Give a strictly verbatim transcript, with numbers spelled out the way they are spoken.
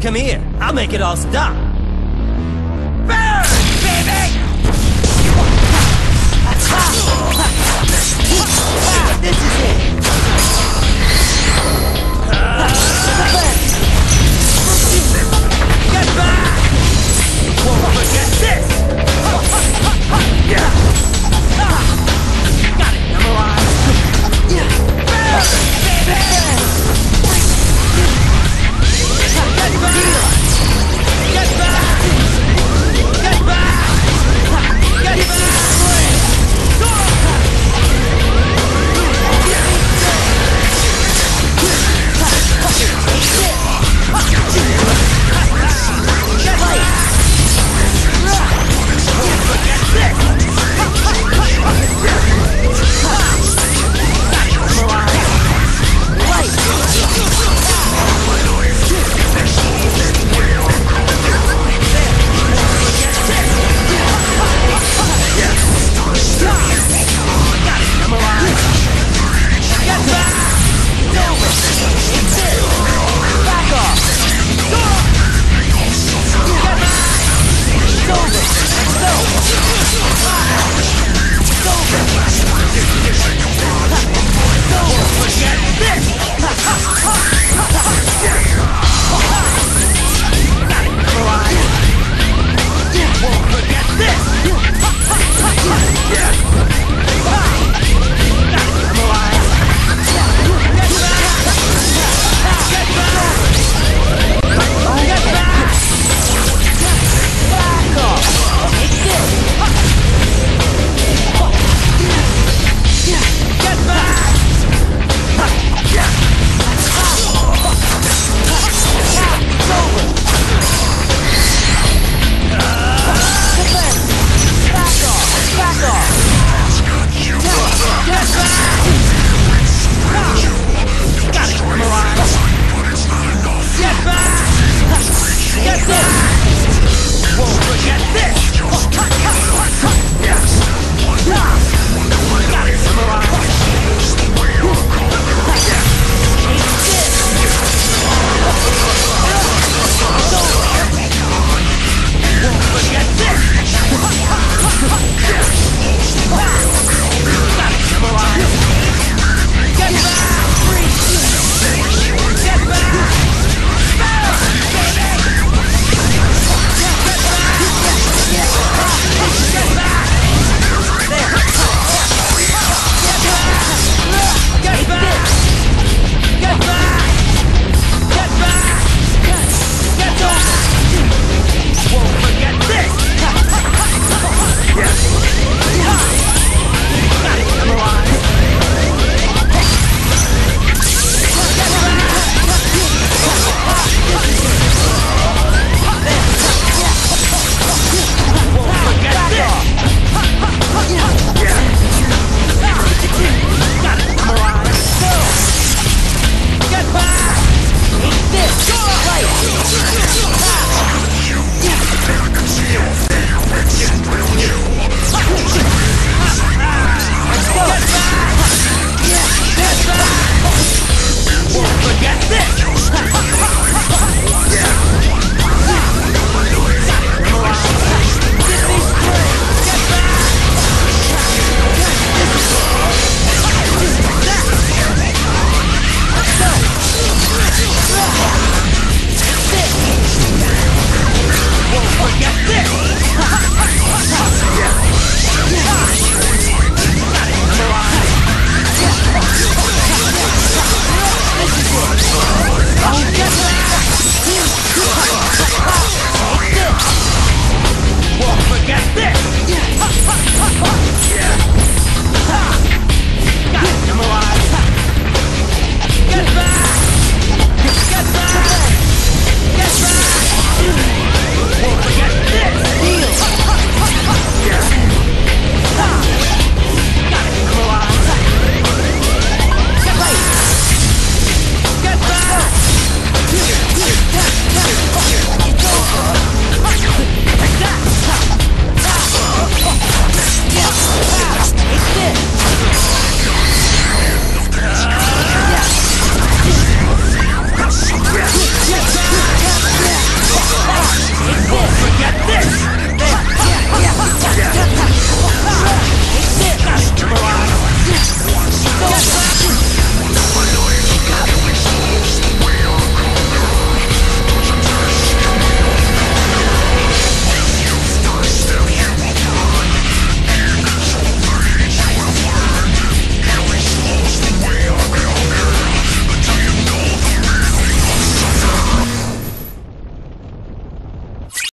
Come here, I'll make it all stop. Burn, baby! This is it!